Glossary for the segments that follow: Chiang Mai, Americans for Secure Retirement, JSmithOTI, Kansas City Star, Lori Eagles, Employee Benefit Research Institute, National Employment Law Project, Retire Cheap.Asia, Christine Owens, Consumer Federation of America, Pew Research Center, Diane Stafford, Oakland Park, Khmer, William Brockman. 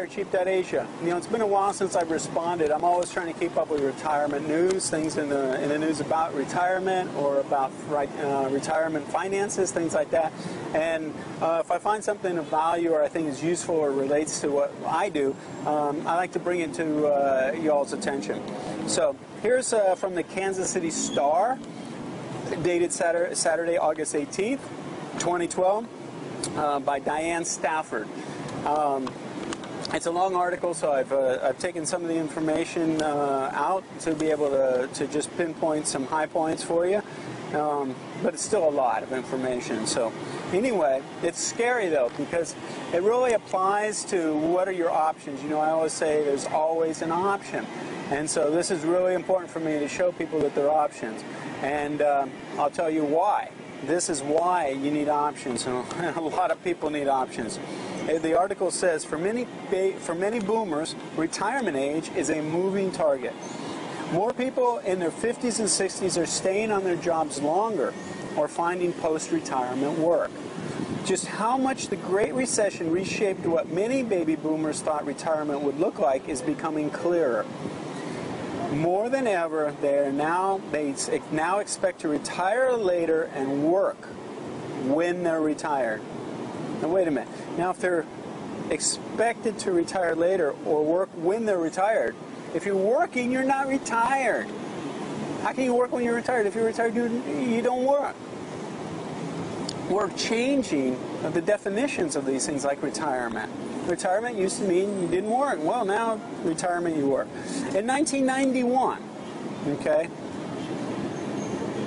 Retire Cheap.Asia. You know, it's been a while since I've responded. I'm always trying to keep up with retirement news, things in the news about retirement or about retirement finances, things like that. And if I find something of value or I think is useful or relates to what I do, I like to bring it to y'all's attention. So here's from the Kansas City Star, dated Saturday, August 18th, 2012, by Diane Stafford. It's a long article, so I've taken some of the information out to be able to just pinpoint some high points for you, but it's still a lot of information. So anyway, it's scary though, because it really applies to what are your options. You know, I always say there's always an option, and so this is really important for me to show people that there are options, and I'll tell you why. This is why you need options, and a lot of people need options. The article says, for many boomers, retirement age is a moving target. More people in their 50s and 60s are staying on their jobs longer or finding post-retirement work. Just how much the Great Recession reshaped what many baby boomers thought retirement would look like is becoming clearer. More than ever, they now expect to retire later and work when they're retired. Now, wait a minute. Now, if they're expected to retire later or work when they're retired, if you're working, you're not retired. How can you work when you're retired? If you're retired, you don't work. We're changing the definitions of these things like retirement. Retirement used to mean you didn't work. Well, now retirement, you work. In 1991, okay,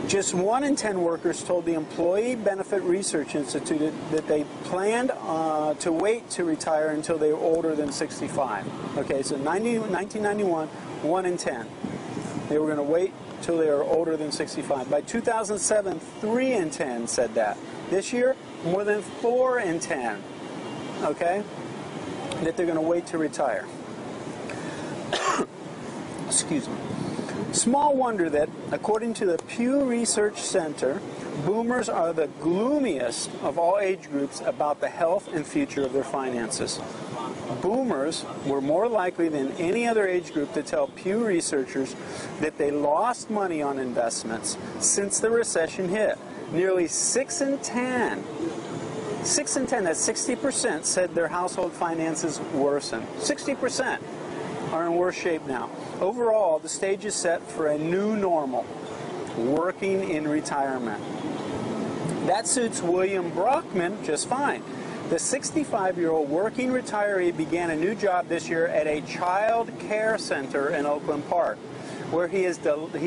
just 1 in 10 workers told the Employee Benefit Research Institute that they planned to wait to retire until they were older than 65. Okay, so 1991, 1 in 10. They were going to wait till they were older than 65. By 2007, 3 in 10 said that. This year, more than 4 in 10, okay, that they're going to wait to retire. Excuse me. Small wonder that, according to the Pew Research Center, boomers are the gloomiest of all age groups about the health and future of their finances. Boomers were more likely than any other age group to tell Pew researchers that they lost money on investments since the recession hit. Nearly 6 in 10, that's 60%, said their household finances worsened. 60% are in worse shape now. Overall, the stage is set for a new normal, working in retirement. That suits William Brockman just fine. The 65-year-old working retiree began a new job this year at a child care center in Oakland Park, where he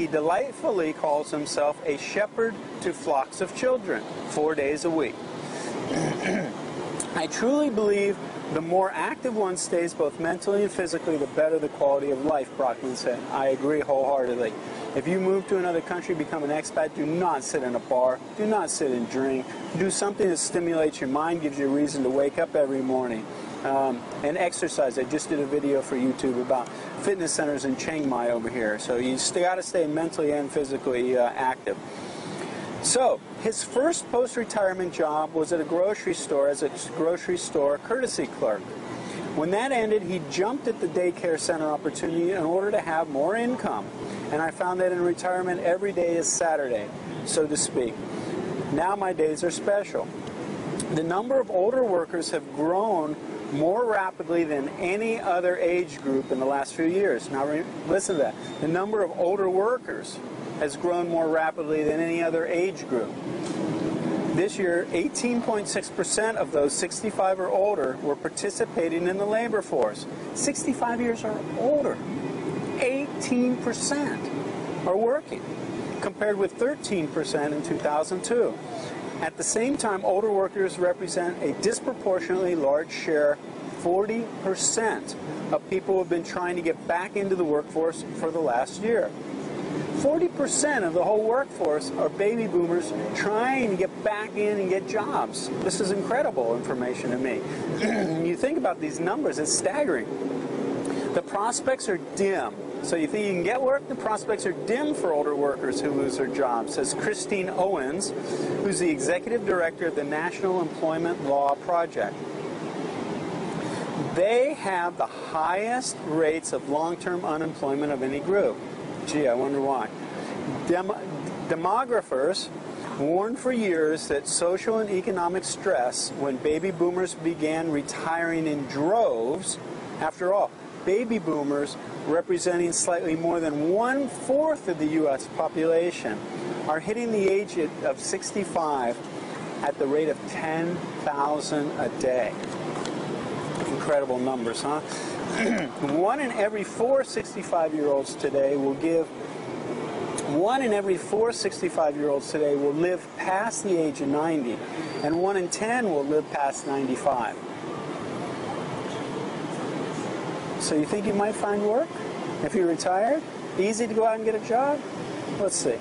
delightfully calls himself a shepherd to flocks of children 4 days a week. I truly believe the more active one stays, both mentally and physically, the better the quality of life, Brockman said. I agree wholeheartedly. If you move to another country, become an expat, do not sit in a bar, do not sit and drink. Do something that stimulates your mind, gives you a reason to wake up every morning. And exercise. I just did a video for YouTube about fitness centers in Chiang Mai over here. So you got to stay mentally and physically active. So, his first post-retirement job was at a grocery store as a grocery store courtesy clerk. When that ended, he jumped at the daycare center opportunity in order to have more income. And I found that in retirement, every day is Saturday, so to speak. Now my days are special. The number of older workers have grown more rapidly than any other age group in the last few years. Now, listen to that. The number of older workers has grown more rapidly than any other age group. This year, 18.6% of those 65 or older were participating in the labor force. 65 years or older, 18% are working, compared with 13% in 2002. At the same time, older workers represent a disproportionately large share. 40% of people who have been trying to get back into the workforce for the last year. 40% of the whole workforce are baby boomers trying to get back in and get jobs. This is incredible information to me. When you think about these numbers, it's staggering. The prospects are dim. So you think you can get work? The prospects are dim for older workers who lose their jobs, says Christine Owens, who's the executive director of the National Employment Law Project. they have the highest rates of long-term unemployment of any group. Gee, I wonder why. Demographers warned for years that social and economic stress when baby boomers began retiring in droves. After all, baby boomers, representing slightly more than 1/4 of the U.S. population, are hitting the age of 65 at the rate of 10,000 a day. Incredible numbers, huh? 1 in every 4 65-year-olds today will give 1 in every 4 65-year-olds today will live past the age of 90, and 1 in 10 will live past 95. So you think you might find work if you're retired? Easy to go out and get a job? Let's see.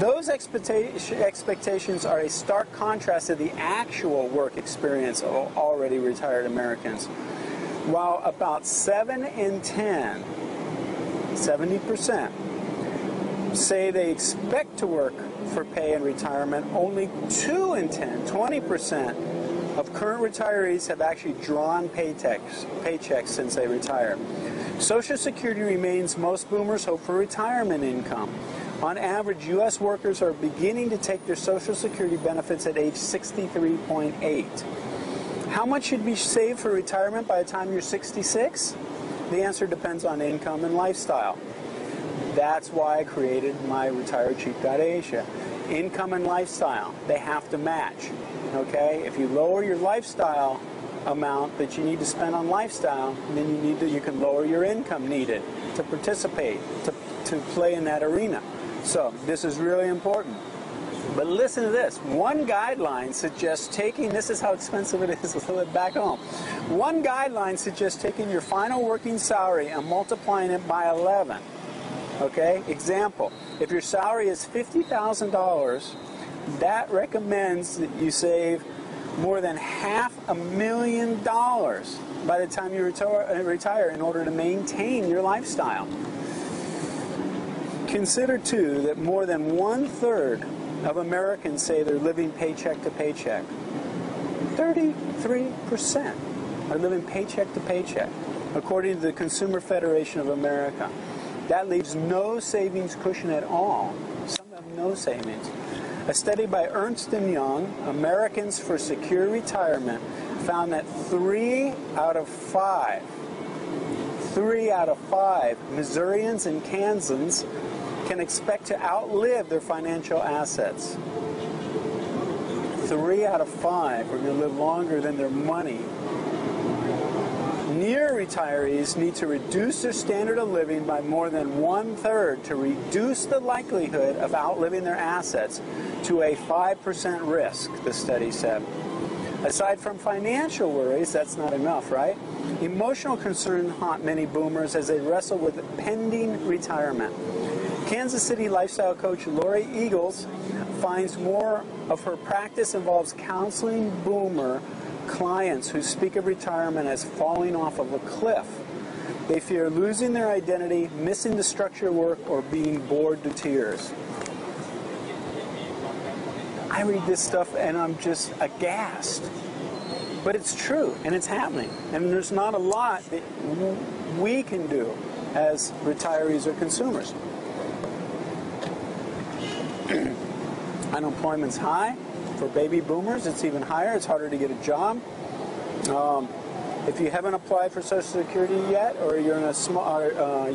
Those expectations are a stark contrast to the actual work experience of already retired Americans. While about 7 in 10, 70%, say they expect to work for pay in retirement, only 2 in 10, 20% of current retirees have actually drawn paychecks since they retired. Social Security remains most boomers' hope for retirement income. On average, U.S. workers are beginning to take their Social Security benefits at age 63.8. How much should be saved for retirement by the time you're 66? The answer depends on income and lifestyle. That's why I created my Retire Cheap.Asia. Income and lifestyle, they have to match, okay? If you lower your lifestyle amount that you need to spend on lifestyle, then you can lower your income needed to participate, to play in that arena. So this is really important. But listen to this. One guideline suggests taking, this is how expensive it is to live back home. One guideline suggests taking your final working salary and multiplying it by 11. Okay, example, if your salary is $50,000, that recommends that you save more than $500,000 by the time you retire in order to maintain your lifestyle. Consider, too, that more than 1/3 of Americans say they're living paycheck to paycheck. 33% are living paycheck to paycheck, according to the Consumer Federation of America. That leaves no savings cushion at all. Some have no savings. A study by Ernst & Young, Americans for Secure Retirement, found that 3 out of 5 Missourians and Kansans can expect to outlive their financial assets. 3 out of 5 are going to live longer than their money. Near retirees need to reduce their standard of living by more than 1/3 to reduce the likelihood of outliving their assets to a 5% risk, the study said. Aside from financial worries, that's not enough, right? Emotional concerns haunt many boomers as they wrestle with pending retirement. Kansas City lifestyle coach Lori Eagles finds more of her practice involves counseling boomer clients who speak of retirement as falling off of a cliff. They fear losing their identity, missing the structure of work, or being bored to tears. I read this stuff and I'm just aghast. But it's true and it's happening. And there's not a lot that we can do as retirees or consumers. Unemployment's high. For baby boomers, it's even higher. It's harder to get a job. If you haven't applied for Social Security yet, or you're in a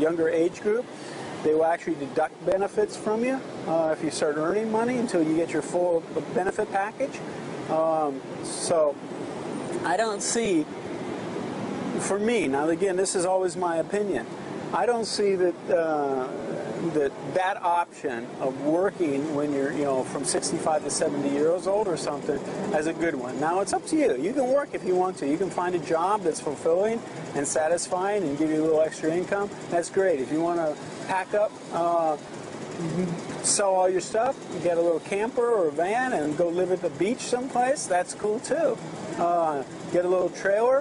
younger age group, they will actually deduct benefits from you if you start earning money until you get your full benefit package. So I don't see, for me, now again, this is always my opinion, I don't see that that option of working when you're, you know, from 65 to 70 years old or something as a good one. Now, it's up to you. You can work if you want to. You can find a job that's fulfilling and satisfying and give you a little extra income. That's great. If you want to pack up, sell all your stuff, get a little camper or a van and go live at the beach someplace, that's cool too. Get a little trailer,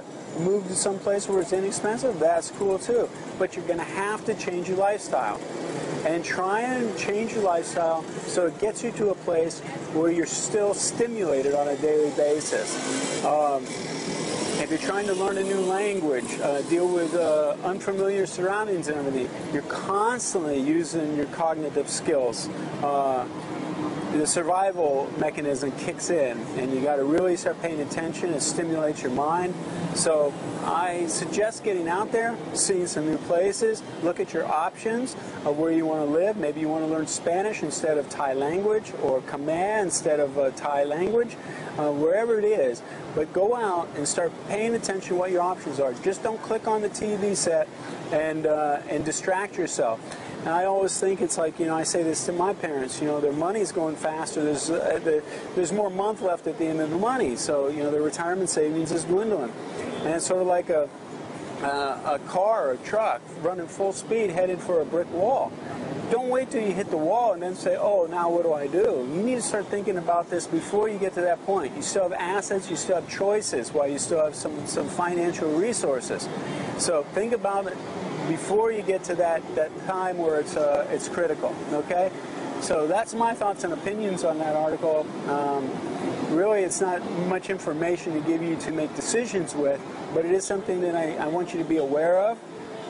move to someplace where it's inexpensive, that's cool too. But you're going to have to change your lifestyle. And try and change your lifestyle so it gets you to a place where you're still stimulated on a daily basis. If you're trying to learn a new language, deal with unfamiliar surroundings and everything, you're constantly using your cognitive skills. The survival mechanism kicks in, and you got to really start paying attention. It stimulates your mind. So I suggest getting out there, seeing some new places, look at your options of where you want to live. Maybe you want to learn Spanish instead of Thai language, or Khmer instead of Thai language, wherever it is. But go out and start paying attention to what your options are. Just don't click on the TV set and distract yourself. And I always think it's like, you know, I say this to my parents, you know, their money's going faster. There's more month left at the end of the money. So, you know, their retirement savings is dwindling. And it's sort of like a car or a truck running full speed headed for a brick wall. Don't wait till you hit the wall and then say, oh, now what do I do? You need to start thinking about this before you get to that point. You still have assets, you still have choices, while you still have some financial resources. So think about it before you get to that time where it's critical, okay? So that's my thoughts and opinions on that article. Really, it's not much information to give you to make decisions with, but it is something that I want you to be aware of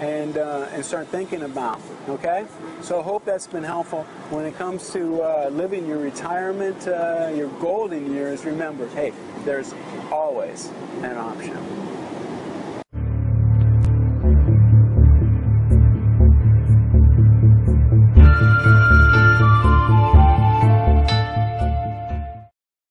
and start thinking about, okay? So I hope that's been helpful. When it comes to living your retirement, your golden years, remember, hey, there's always an option.